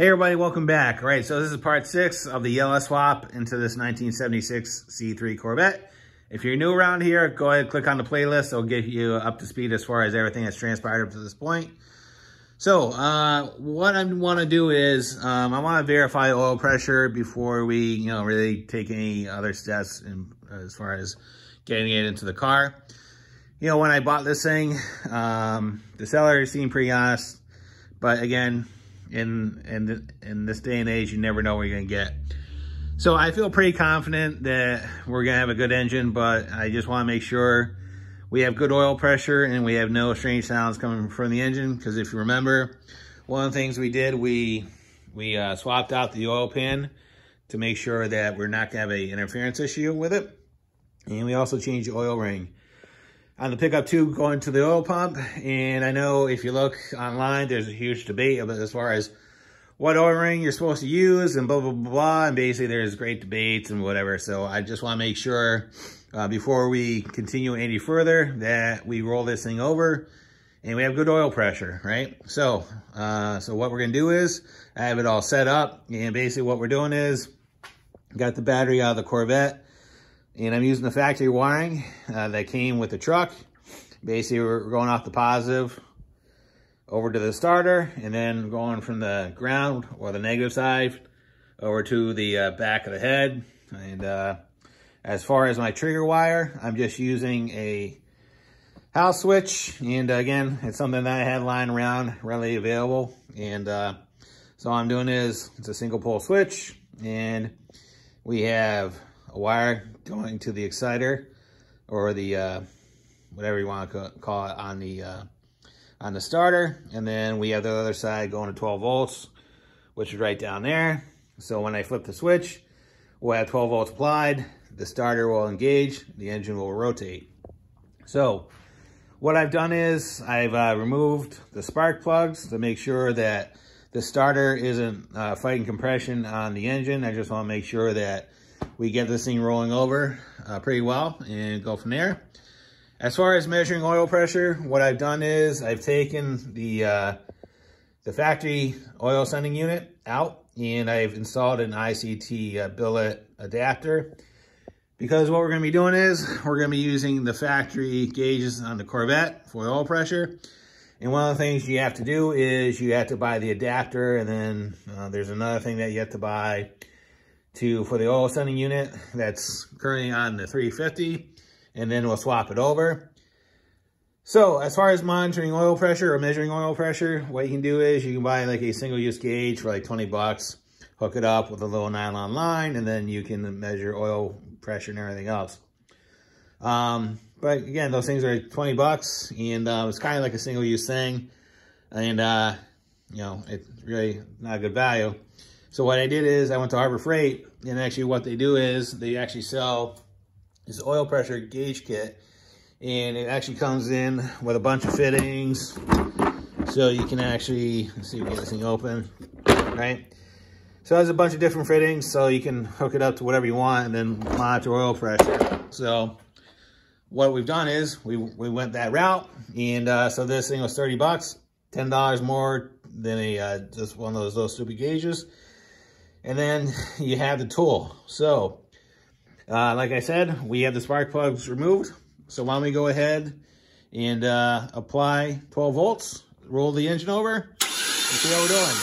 Hey everybody, welcome back. All right, so this is part 6 of the LS swap into this 1976 C3 Corvette. If you're new around here, go ahead and click on the playlist. It'll get you up to speed as far as everything that's transpired up to this point. So what I want to do is I want to verify oil pressure before we really take any other steps as far as getting it into the car. When I bought this thing, the seller seemed pretty honest, but again, in this day and age, you never know what you're gonna get. So I feel pretty confident that we're gonna have a good engine, but I just wanna make sure we have good oil pressure and we have no strange sounds coming from the engine. Because if you remember, one of the things we did, we swapped out the oil pan to make sure that we're not gonna have an interference issue with it. And we also changed the oil ring on the pickup tube going to the oil pump. And I know if you look online, there's a huge debate about as far as what oil ring you're supposed to use and blah, blah, blah, blah. And basically there's great debates and whatever. So I just wanna make sure before we continue any further that we roll this thing over and we have good oil pressure, right? So, so what we're gonna do is I have it all set up, and basically what we're doing is got the battery out of the Corvette, and I'm using the factory wiring that came with the truck. Basically, we're going off the positive over to the starter, and then going from the ground or the negative side over to the back of the head. And as far as my trigger wire, I'm just using a house switch. And again, it's something that I had lying around, readily available. And so all I'm doing is, it's a single pole switch, and we have a wire going to the exciter, or the whatever you want to call it, on the starter, and then we have the other side going to 12 volts, which is right down there. So when I flip the switch, we'll have 12 volts applied. The starter will engage, the engine will rotate. So what I've done is I've removed the spark plugs to make sure that the starter isn't fighting compression on the engine. I just want to make sure that we get this thing rolling over pretty well and go from there. As far as measuring oil pressure, what I've done is I've taken the factory oil sending unit out, and I've installed an ICT billet adapter, because what we're gonna be doing is we're gonna be using the factory gauges on the Corvette for oil pressure. And one of the things you have to do is you have to buy the adapter, and then there's another thing that you have to buy for the oil sending unit that's currently on the 350, and then we'll swap it over. So as far as monitoring oil pressure or measuring oil pressure, what you can do is you can buy like a single use gauge for like 20 bucks, hook it up with a little nylon line, and then you can measure oil pressure and everything else. But again, those things are 20 bucks, and it's kind of like a single use thing, and it's really not a good value. So what I did is I went to Harbor Freight, and actually what they do is they actually sell this oil pressure gauge kit, and it actually comes in with a bunch of fittings. So you can actually, let's see if we get this thing open, right? So there's a bunch of different fittings, so you can hook it up to whatever you want and then monitor oil pressure. So what we've done is we went that route, and so this thing was 30 bucks, $10 more than a just one of those stupid gauges. And then you have the tool. So like I said, we have the spark plugs removed. So why don't we go ahead and apply 12 volts, roll the engine over, and see how we're doing.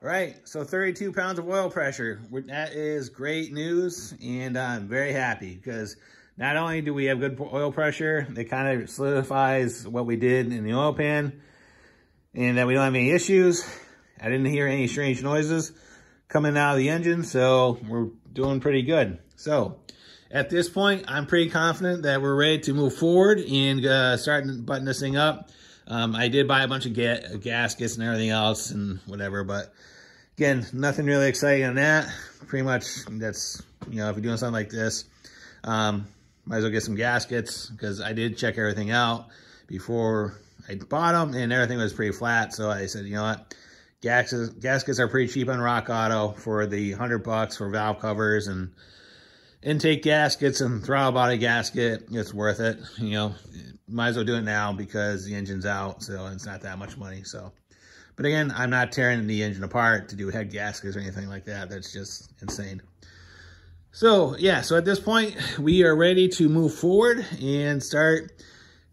All right, so 32 pounds of oil pressure. That is great news, and I'm very happy, because not only do we have good oil pressure, it kind of solidifies what we did in the oil pan, and that we don't have any issues. I didn't hear any strange noises coming out of the engine, so we're doing pretty good. So at this point, I'm pretty confident that we're ready to move forward and start buttoning this thing up. I did buy a bunch of gaskets and everything else and whatever, but again, nothing really exciting on that. Pretty much that's, if you're doing something like this, might as well get some gaskets, because I did check everything out before I bought them and everything was pretty flat. So I said, you know what, Gaskets are pretty cheap on Rock Auto for the $100 for valve covers and intake gaskets and throttle body gasket. It's worth it. You know, might as well do it now because the engine's out, so it's not that much money. So, but again, I'm not tearing the engine apart to do head gaskets or anything like that. That's just insane. So yeah, so at this point, we are ready to move forward and start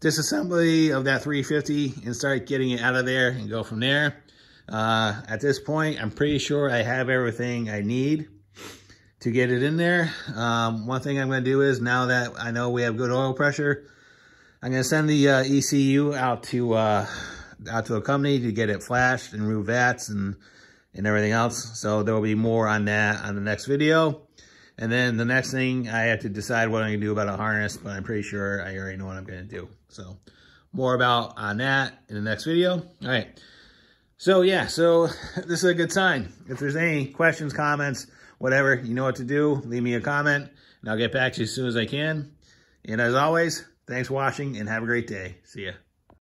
disassembly of that 350 and start getting it out of there and go from there. At this point, I'm pretty sure I have everything I need to get it in there. One thing I'm going to do is, now that I know we have good oil pressure, I'm going to send the ECU out to a company to get it flashed and remove VATS and everything else. So there will be more on that on the next video. And then the next thing, I have to decide what I'm going to do about a harness, but I'm pretty sure I already know what I'm going to do. So more about on that in the next video. All right. So yeah, so this is a good sign. If there's any questions, comments, whatever, you know what to do. Leave me a comment and I'll get back to you as soon as I can. And as always, thanks for watching and have a great day. See ya.